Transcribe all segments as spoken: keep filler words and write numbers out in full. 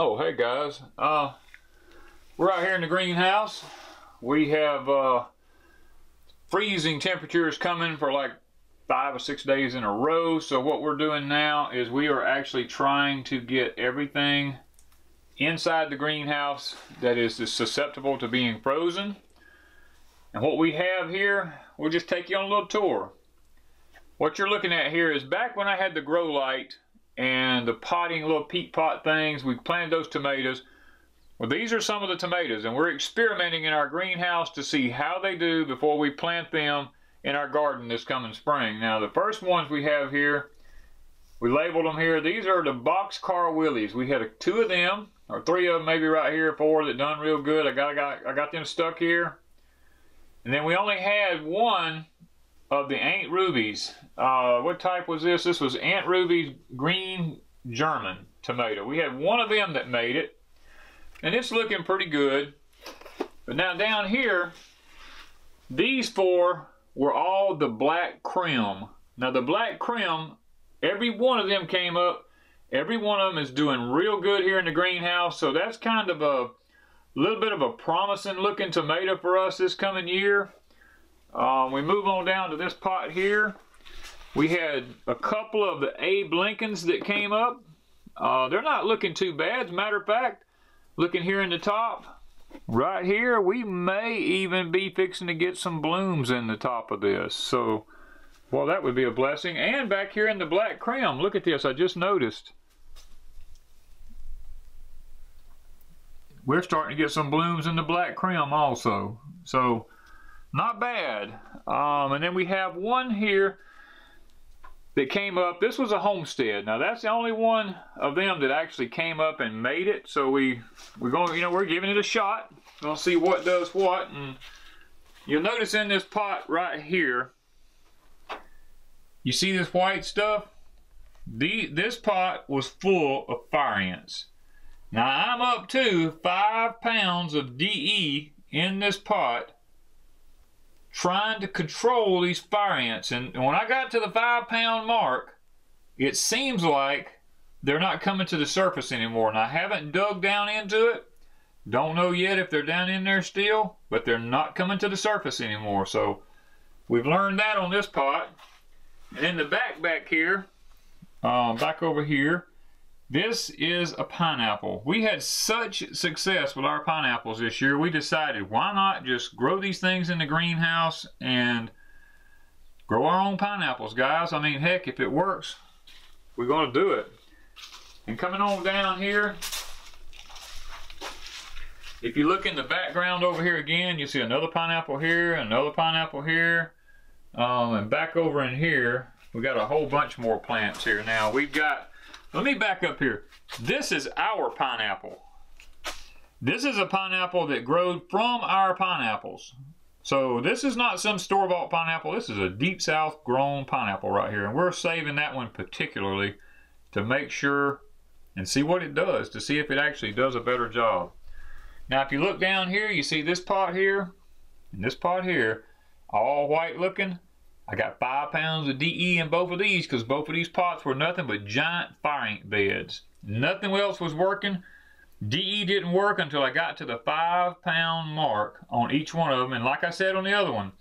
Oh, hey guys, uh, we're out here in the greenhouse. We have uh, freezing temperatures coming for like five or six days in a row. So what we're doing now is we are actually trying to get everything inside the greenhouse that is susceptible to being frozen. And what we have here, we'll just take you on a little tour. What you're looking at here is back when I had the grow light and the potting, little peat pot things, we planted those tomatoes. Well, these are some of the tomatoes, and we're experimenting in our greenhouse to see how they do before we plant them in our garden this coming spring. Now, the first ones we have here, we labeled them here. These are the Boxcar Willies. We had two of them, or three of them maybe right here, four that done real good. I got, I got, I got them stuck here. And then we only had one of the Aunt Ruby's. Uh, what type was this? This was Aunt Ruby's Green German tomato. We had one of them that made it, and it's looking pretty good. But now down here, these four were all the Black Krim. Now the Black Krim, every one of them came up. Every one of them is doing real good here in the greenhouse, so that's kind of a little bit of a promising looking tomato for us this coming year. Uh, we move on down to this pot here. We had a couple of the Abe Lincolns that came up. Uh, they're not looking too bad. As a matter of fact, looking here in the top, right here, we may even be fixing to get some blooms in the top of this. So, well, that would be a blessing. And back here in the Black Krim, look at this, I just noticed. We're starting to get some blooms in the Black Krim also. So, not bad. Um, and then we have one here that came up. This was a homestead. Now that's the only one of them that actually came up and made it. So we we're going, you know, we're giving it a shot. We'll see what does what. And you'll notice in this pot right here, you see this white stuff? The this pot was full of fire ants. Now I'm up to five pounds of D E in this pot, trying to control these fire ants. And when I got to the five pound mark, it seems like they're not coming to the surface anymore. And I haven't dug down into it. Don't know yet if they're down in there still, but they're not coming to the surface anymore. So we've learned that on this pot. And in the back back here, um, back over here, this is a pineapple. We had such success with our pineapples this year, we decided why not just grow these things in the greenhouse and grow our own pineapples, guys. I mean, heck, if it works, we're gonna do it. And coming on down here, if you look in the background over here again, you see another pineapple here, another pineapple here, um, and back over in here, we got a whole bunch more plants here now. We've got, let me back up here. This is our pineapple. This is a pineapple that grew from our pineapples. So this is not some store-bought pineapple. This is a Deep South grown pineapple right here. And we're saving that one particularly to make sure and see what it does, to see if it actually does a better job. Now, if you look down here, you see this pot here and this pot here, all white looking. I got five pounds of D E in both of these because both of these pots were nothing but giant fire ant beds. Nothing else was working. D E didn't work until I got to the five pound mark on each one of them. And like I said on the other one,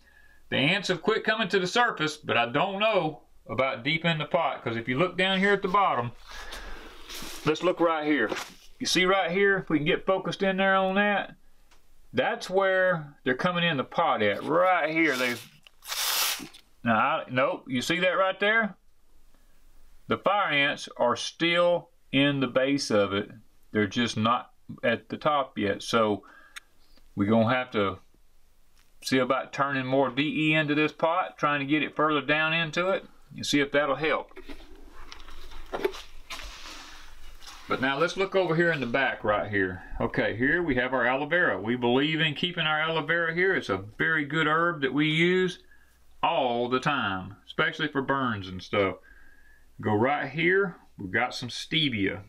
the ants have quit coming to the surface, but I don't know about deep in the pot, because if you look down here at the bottom, let's look right here. You see right here, if we can get focused in there on that, that's where they're coming in the pot at. Right here, they've Now, I, nope, you see that right there? The fire ants are still in the base of it. They're just not at the top yet. So we're going to have to see about turning more D E into this pot, trying to get it further down into it, and see if that'll help. But now let's look over here in the back right here. Okay, here we have our aloe vera. We believe in keeping our aloe vera here. It's a very good herb that we use all the time, especially for burns and stuff. Go right here, we've got some stevia.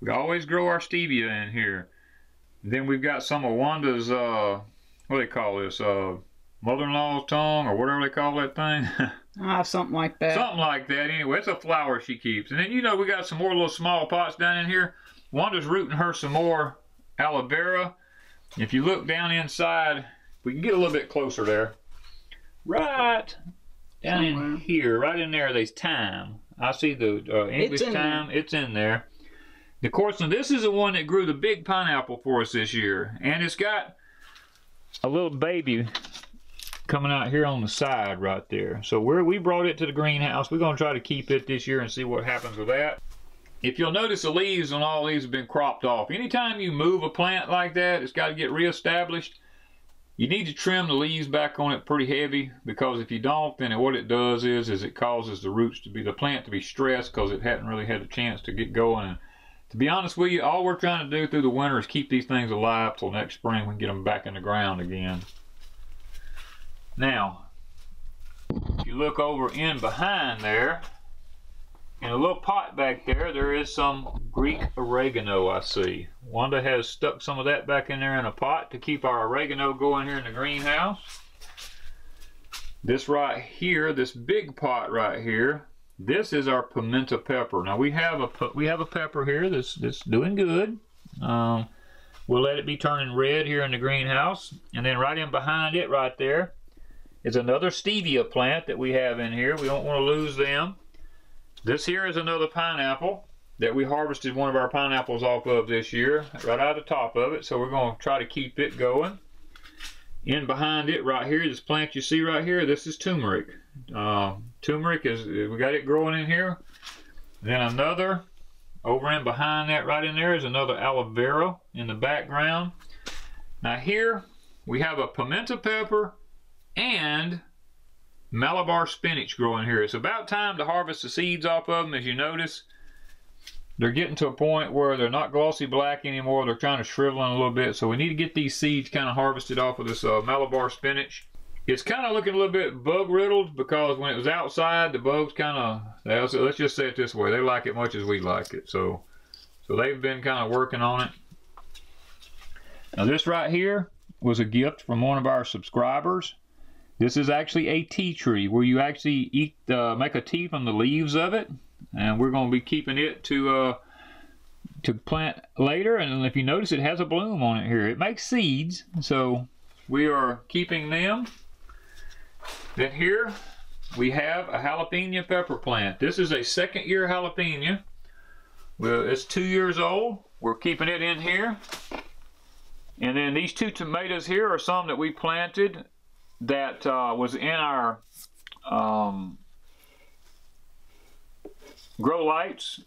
We always grow our stevia in here. Then we've got some of Wanda's, uh, what do they call this, uh, mother-in-law's tongue, or whatever they call that thing. Ah, something like that. Something like that, anyway. It's a flower she keeps. And then, you know, we got some more little small pots down in here. Wanda's rooting her some more aloe vera. If you look down inside, we can get a little bit closer there. Right down Somewhere. in here, right in there, there's thyme. I see the uh, English thyme. It's in there. Of course, now this is the one that grew the big pineapple for us this year. And it's got a little baby coming out here on the side right there. So we're, we brought it to the greenhouse. We're going to try to keep it this year and see what happens with that. If you'll notice, the leaves on all these have been cropped off. Anytime you move a plant like that, it's got to get reestablished. You need to trim the leaves back on it pretty heavy, because if you don't, then what it does is, is it causes the roots to be, the plant to be stressed because it hadn't really had a chance to get going. And to be honest with you, all we're trying to do through the winter is keep these things alive till next spring we can get them back in the ground again. Now, if you look over in behind there, in a little pot back there, there is some Greek oregano I see. Wanda has stuck some of that back in there in a pot to keep our oregano going here in the greenhouse. This right here, this big pot right here, this is our pimento pepper. Now we have a we have a pepper here that's, that's doing good. Um, we'll let it be turning red here in the greenhouse. And then right in behind it right there is another stevia plant that we have in here. We don't want to lose them. This here is another pineapple that we harvested one of our pineapples off of this year, right out of the top of it. So we're going to try to keep it going. In behind it right here, this plant you see right here, this is turmeric. Uh, turmeric is, we got it growing in here. Then another, over in behind that right in there is another aloe vera in the background. Now here we have a pimento pepper and Malabar spinach growing here. It's about time to harvest the seeds off of them. As you notice, they're getting to a point where they're not glossy black anymore. They're kind of shriveling a little bit. So we need to get these seeds kind of harvested off of this uh, Malabar spinach. It's kind of looking a little bit bug riddled because when it was outside, the bugs kind of, let's just say it this way, they like it much as we like it. So, so they've been kind of working on it. Now this right here was a gift from one of our subscribers. This is actually a tea tree where you actually eat, uh, make a tea from the leaves of it, and we're going to be keeping it to uh, to plant later. And if you notice, it has a bloom on it here. It makes seeds, so we are keeping them. Then here we have a jalapeno pepper plant. This is a second year jalapeno. Well, it's two years old. We're keeping it in here. And then these two tomatoes here are some that we planted that uh, was in our um, grow lights.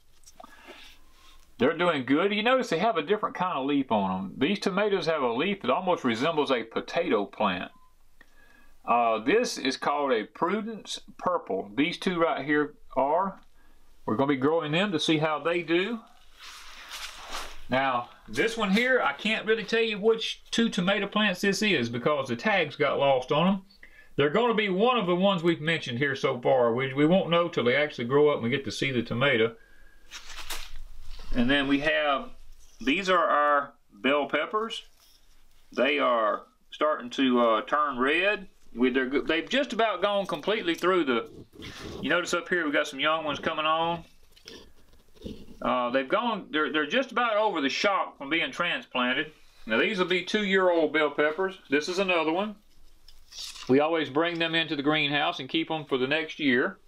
They're doing good. You notice they have a different kind of leaf on them. These tomatoes have a leaf that almost resembles a potato plant. Uh, this is called a Prudence Purple. These two right here are. We're going to be growing them to see how they do. Now, this one here, I can't really tell you which two tomato plants this is because the tags got lost on them. They're going to be one of the ones we've mentioned here so far. We, we won't know till they actually grow up and we get to see the tomato. And then we have, these are our bell peppers. They are starting to uh, turn red. We, they've just about gone completely through the, you notice up here we've got some young ones coming on. Uh, they've gone, they're, they're just about over the shock from being transplanted. Now these will be two-year-old bell peppers. This is another one. We always bring them into the greenhouse and keep them for the next year.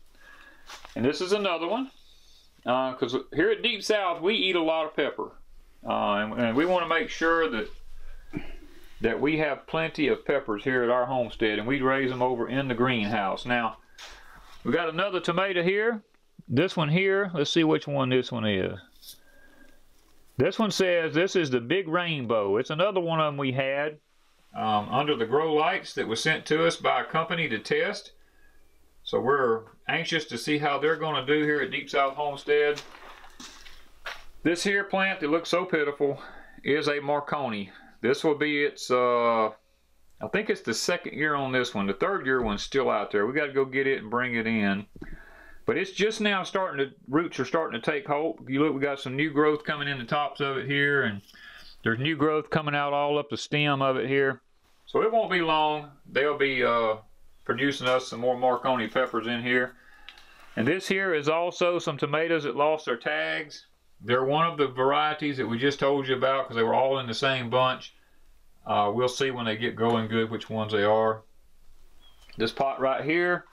And this is another one. Because uh, here at Deep South, we eat a lot of pepper. Uh, and, and we want to make sure that, that we have plenty of peppers here at our homestead. And we raise them over in the greenhouse. Now, we've got another tomato here. This one here, let's see which one this one is. This one says this is the Big Rainbow. It's another one of them we had um, under the grow lights that was sent to us by a company to test. So we're anxious to see how they're going to do here at Deep South Homestead. This here plant that looks so pitiful is a Marconi. This will be its, uh, I think it's the second year on this one. The third year one's still out there. We got to go get it and bring it in. But it's just now starting to, roots are starting to take hold. You look, we got some new growth coming in the tops of it here, and there's new growth coming out all up the stem of it here. So it won't be long. They'll be uh, producing us some more Marconi peppers in here. And this here is also some tomatoes that lost their tags. They're one of the varieties that we just told you about because they were all in the same bunch. Uh, we'll see when they get going good which ones they are. This pot right here,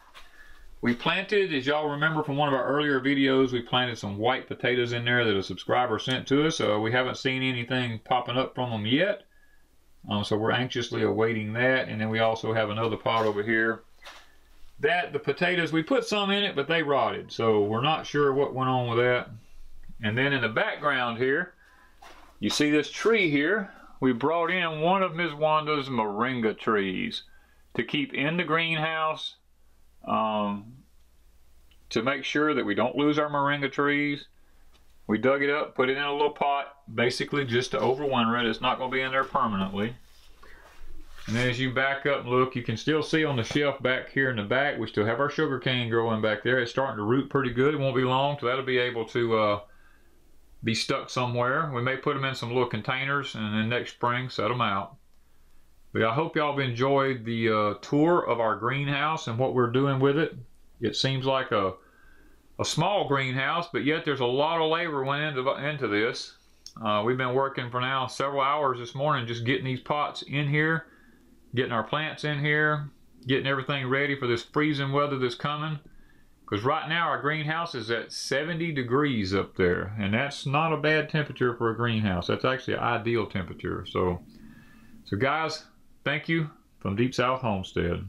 we planted, as y'all remember from one of our earlier videos, we planted some white potatoes in there that a subscriber sent to us. So we haven't seen anything popping up from them yet. Um, so we're anxiously awaiting that. And then we also have another pot over here. That, the potatoes, we put some in it, but they rotted. So we're not sure what went on with that. And then in the background here, you see this tree here. We brought in one of Miz Wanda's Moringa trees to keep in the greenhouse, um, to make sure that we don't lose our Moringa trees. We dug it up, put it in a little pot, basically just to overwinter it. It's not going to be in there permanently. And then as you back up and look, you can still see on the shelf back here in the back, we still have our sugar cane growing back there. It's starting to root pretty good. It won't be long, so that'll be able to uh, be stuck somewhere. We may put them in some little containers and then next spring set them out. But I hope y'all have enjoyed the uh, tour of our greenhouse and what we're doing with it. It seems like a, a small greenhouse, but yet there's a lot of labor went into, into this. Uh, we've been working for now several hours this morning just getting these pots in here, getting our plants in here, getting everything ready for this freezing weather that's coming. Because right now our greenhouse is at seventy degrees up there, and that's not a bad temperature for a greenhouse. That's actually an ideal temperature. So, so guys, thank you from Deep South Homestead.